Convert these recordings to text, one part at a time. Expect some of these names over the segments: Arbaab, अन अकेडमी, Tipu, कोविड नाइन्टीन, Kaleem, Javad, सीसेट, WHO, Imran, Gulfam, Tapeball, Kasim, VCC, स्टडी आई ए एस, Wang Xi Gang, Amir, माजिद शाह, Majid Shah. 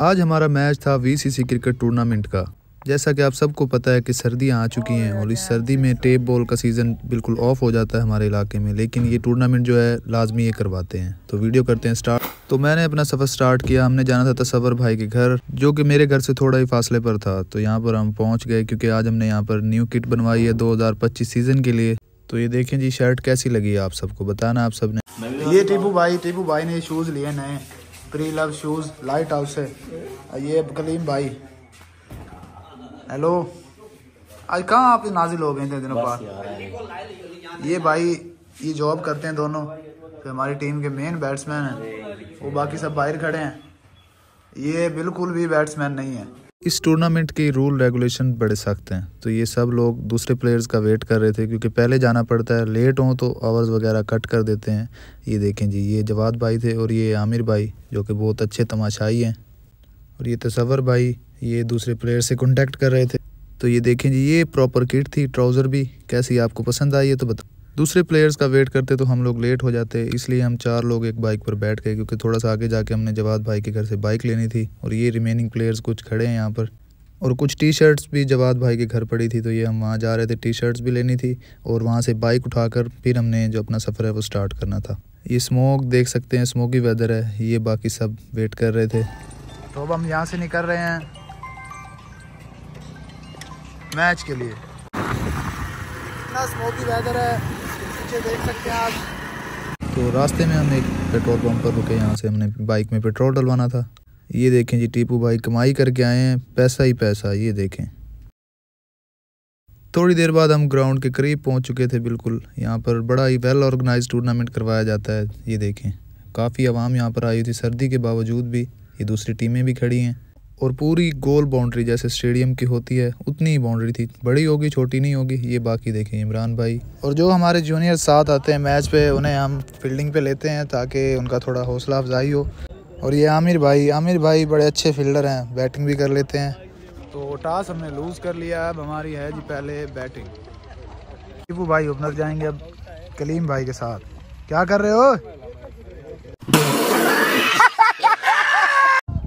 आज हमारा मैच था VCC क्रिकेट टूर्नामेंट का। जैसा कि आप सबको पता है कि सर्दियां आ चुकी हैं और इस सर्दी में टेप बॉल का सीज़न बिल्कुल ऑफ हो जाता है हमारे इलाके में, लेकिन ये टूर्नामेंट जो है लाजमी ये करवाते हैं। तो वीडियो करते हैं स्टार्ट। तो मैंने अपना सफ़र स्टार्ट किया, हमने जाना था तस्वर भाई के घर जो कि मेरे घर से थोड़ा ही फासले पर था। तो यहाँ पर हम पहुँच गए क्योंकि आज हमने यहाँ पर न्यू किट बनवाई है 2025 सीज़न के लिए। तो ये देखें जी, शर्ट कैसी लगी है आप सबको बताना आप सब ने। ये टीपू भाई ने शूज़ लिए नए pre love shoes light house से। ये कलीम भाई हेलो, आज कहाँ आप नाजिल हो गए थे दिनों बाद? ये भाई ये जॉब करते हैं दोनों, तो हमारी टीम के मेन बैट्समैन हैं, वो बाकी सब बाहर खड़े हैं। ये बिल्कुल भी बैट्समैन नहीं है। इस टूर्नामेंट के रूल रेगुलेशन बड़े सख्त हैं, तो ये सब लोग दूसरे प्लेयर्स का वेट कर रहे थे क्योंकि पहले जाना पड़ता है, लेट हों तो आवर्स वगैरह कट कर देते हैं। ये देखें जी, ये जवाद भाई थे और ये आमिर भाई जो कि बहुत अच्छे तमाशाई हैं, और ये तस्वर भाई ये दूसरे प्लेयर से कांटेक्ट कर रहे थे। तो ये देखें जी, ये प्रॉपर किट थी, ट्राउज़र भी। कैसी आपको पसंद आई है तो बताओ। दूसरे प्लेयर्स का वेट करते तो हम लोग लेट हो जाते, इसलिए हम चार लोग एक बाइक पर बैठ गए क्योंकि थोड़ा सा आगे जाके हमने जवाद भाई के घर से बाइक लेनी थी। और ये रिमेनिंग प्लेयर्स कुछ खड़े हैं यहाँ पर, और कुछ टी शर्ट्स भी जवाद भाई के घर पड़ी थी, तो ये हम वहाँ जा रहे थे, टी शर्ट्स भी लेनी थी और वहाँ से बाइक उठाकर फिर हमने जो अपना सफ़र है वो स्टार्ट करना था। ये स्मोक देख सकते हैं, स्मोकी वेदर है, ये बाकी सब वेट कर रहे थे। तो अब हम यहाँ से निकल रहे हैं मैच के लिए। इतना स्मोकी वेदर है, पीछे देख सकते हैं आप। तो रास्ते में हम एक पेट्रोल पंप पर रुके, यहाँ से हमने बाइक में पेट्रोल डलवाना था। ये देखें जी, टीपू भाई कमाई करके आए हैं, पैसा ही पैसा। ये देखें, थोड़ी देर बाद हम ग्राउंड के करीब पहुँच चुके थे बिल्कुल। यहाँ पर बड़ा ही वेल ऑर्गेनाइज टूर्नामेंट करवाया जाता है। ये देखें, काफ़ी आवाम यहाँ पर आई थी सर्दी के बावजूद भी। ये दूसरी टीमें भी खड़ी हैं और पूरी गोल बाउंड्री जैसे स्टेडियम की होती है उतनी ही बाउंड्री थी, बड़ी होगी छोटी नहीं होगी। ये बाकी देखें इमरान भाई, और जो हमारे जूनियर साथ आते हैं मैच पे उन्हें हम फील्डिंग पे लेते हैं ताकि उनका थोड़ा हौसला अफजाई हो। और ये आमिर भाई बड़े अच्छे फील्डर हैं, बैटिंग भी कर लेते हैं। तो टॉस हमने लूज़ कर लिया, अब हमारी है जी पहले बैटिंग। टीपू भाई ओपनर जाएंगे अब कलीम भाई के साथ। क्या कर रहे हो?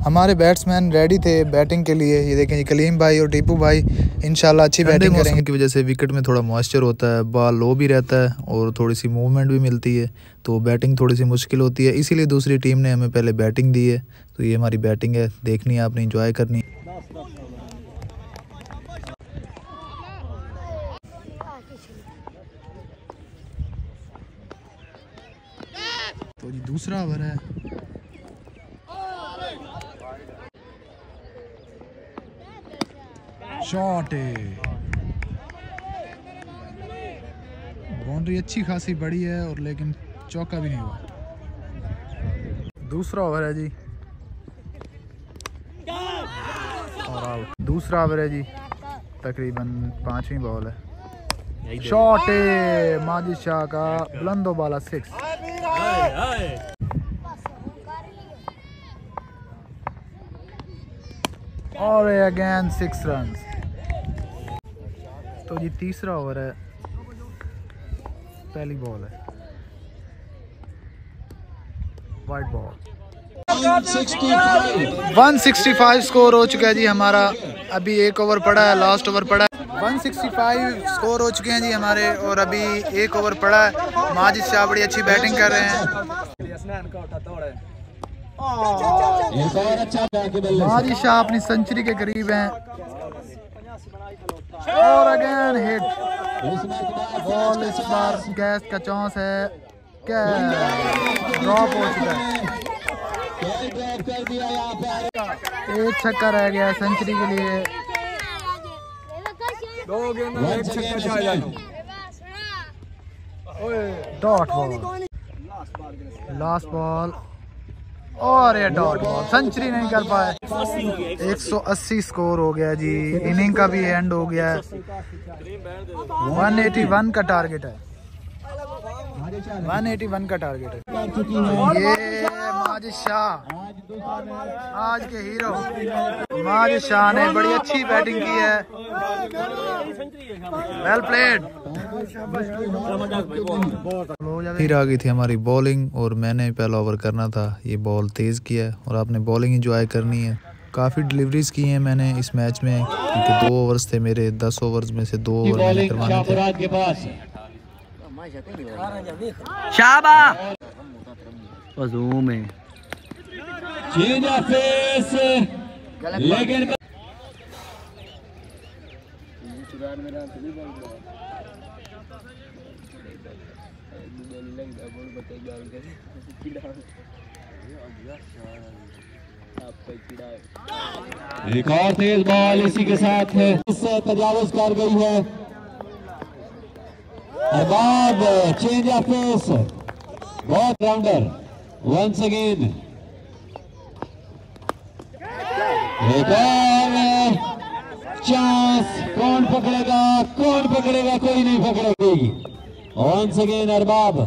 हमारे बैट्समैन रेडी थे बैटिंग के लिए। ये देखें जी, कलीम भाई और टीपू भाई इंशाल्लाह अच्छी बैटिंग करेंगे। की वजह से विकेट में थोड़ा मॉइस्चर होता है, बॉल लो भी रहता है और थोड़ी सी मूवमेंट भी मिलती है, तो बैटिंग थोड़ी सी मुश्किल होती है, इसीलिए दूसरी टीम ने हमें पहले बैटिंग दी है। तो ये हमारी बैटिंग है, देखनी है आपने, इंजॉय करनी। तो जी दूसरा ओवर है, शॉट है, बाउंड्री अच्छी खासी बड़ी है और लेकिन चौका भी नहीं हुआ। दूसरा ओवर है जी और आउट। दूसरा ओवर है जी, तकरीबन पांचवी बॉल है, शॉट है, माजिद शाह का बुलंदो बाला सिक्स। और अगेन 6 रन्स। तो जी तीसरा ओवर है, पहली बॉल है, वाइड बॉल। 165 स्कोर हो चुका है जी हमारा, अभी एक ओवर पड़ा है, लास्ट ओवर पड़ा है। 165 स्कोर हो चुके हैं जी हमारे और अभी एक ओवर पड़ा है। माजिद शाह बड़ी अच्छी बैटिंग कर रहे हैं। माजिद शाह अपनी सेंचुरी के करीब हैं और अगेन हिट। बॉल इस बार गैस का चांस है, ड्रॉप हो चुका है। एक छक्का रह गया सेंचुरी के लिए। डॉट बॉल, लास्ट बॉल और ये डॉट बॉल, सेंचुरी नहीं कर पाए। 180 स्कोर हो गया जी, इनिंग का भी एंड हो गया है। 181 का टारगेट है, 181 का टारगेट है। ये माजिद शाह आज के हीरो, माजिद शाह ने बड़ी अच्छी बैटिंग की है, वेल प्लेड। फिर आ गई थी हमारी बॉलिंग और मैंने पहला ओवर करना था। ये बॉल तेज़ किया है और आपने बॉलिंग इंजॉय करनी है। काफ़ी डिलीवरीज की हैं मैंने इस मैच में, क्योंकि 2 ओवर्स थे मेरे, 10 ओवर्स में से 2 ओवर मैंने करवाने थे। शाबाश। एक और तेज बॉल इसी के साथ है, इससे तजावुज कर गई है। अरबाब चेंज ऑफ पेस, बहुत राउंडर वंस अगेन। एक और चांस, कौन पकड़ेगा, कौन पकड़ेगा, कोई नहीं पकड़ेगी। Once again Arbab.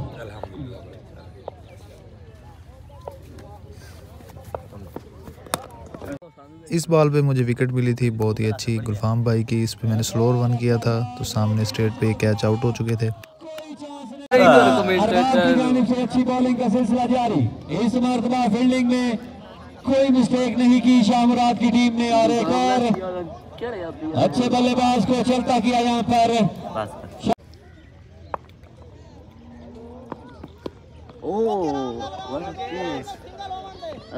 इस बॉल पे मुझे विकेट मिली थी बहुत ही अच्छी गुलफाम भाई की, इस पे मैंने स्लोअर वन किया था तो सामने स्ट्रेट पे कैच आउट हो चुके थे। अच्छी बॉलिंग का सिलसिला जारी, इस मरतबा फील्डिंग में कोई मिस्टेक नहीं की शाहमुराद की टीम ने, और एक और अच्छे बल्लेबाज को चलता किया यहाँ पर।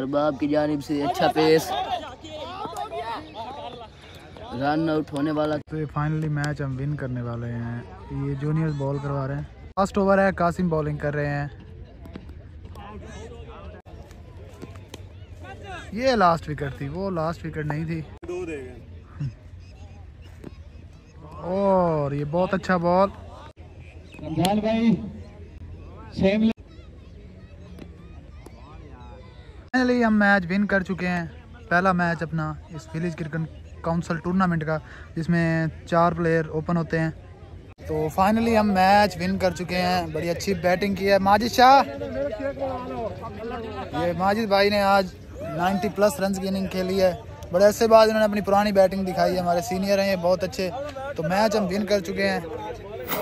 अरबाब की जानिब से अच्छा पेस, रन आउट होने वाला। तो फाइनली मैच हम विन करने वाले हैं। ये जूनियर बॉल करवा रहे हैं, लास्ट ओवर है, कासिम बॉलिंग कर रहे हैं। ये लास्ट विकेट थी, वो लास्ट विकेट नहीं थी। और ये बहुत अच्छा बॉल भाई। फाइनली हम मैच विन कर चुके हैं, पहला मैच अपना इस विलेज क्रिकेट काउंसिल टूर्नामेंट का, जिसमें 4 प्लेयर ओपन होते हैं। तो फाइनली हम मैच विन कर चुके हैं, बड़ी अच्छी बैटिंग की है माजिद शाह। ये माजिद भाई ने आज 90+ रन की इनिंग खेली है, बड़े अच्छे बाद इन्होंने अपनी पुरानी बैटिंग दिखाई है, हमारे सीनियर हैं ये बहुत अच्छे। तो मैच हम विन कर चुके हैं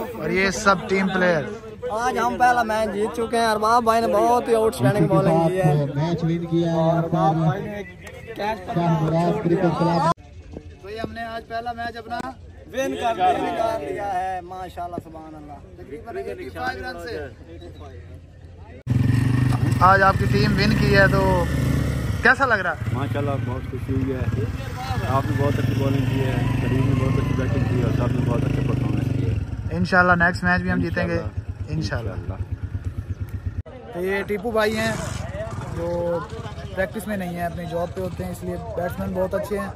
और ये सब टीम प्लेयर। आज हम पहला मैच जीत चुके हैं, अरबाब भाई ने बहुत ही आउटस्टैंडिंग बॉलिंग की है, मैच विन किया है अरबाब भाई ने, कैच पकड़ा। तो ये हमने आज पहला मैच अपना विन कर लिया है माशाल्लाह सुभान अल्लाह। आज आपकी टीम विन की है तो कैसा लग रहा है? माशाल्लाह बहुत खुशी हुई है, आपने बहुत अच्छी बॉलिंग की है, करीम ने बहुत अच्छी बैटिंग की और साहब ने बहुत अच्छा परफॉर्मेंस किया है। इंशाल्लाह नेक्स्ट मैच भी हम जीतेंगे इंशाल्लाह। तो ये टीपू भाई हैं जो प्रैक्टिस में नहीं है, अपनी जॉब पे होते हैं, इसलिए बैट्समैन बहुत अच्छे हैं।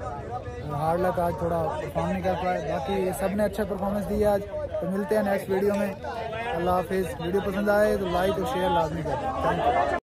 हार्ड लक आज थोड़ा परफॉर्म नहीं कर पाए, बाकी ये सब ने अच्छा परफॉर्मेंस दिया आज। तो मिलते हैं नेक्स्ट वीडियो में, अल्लाह हाफिज़। वीडियो पसंद आए तो लाइक और शेयर लाजमी करें।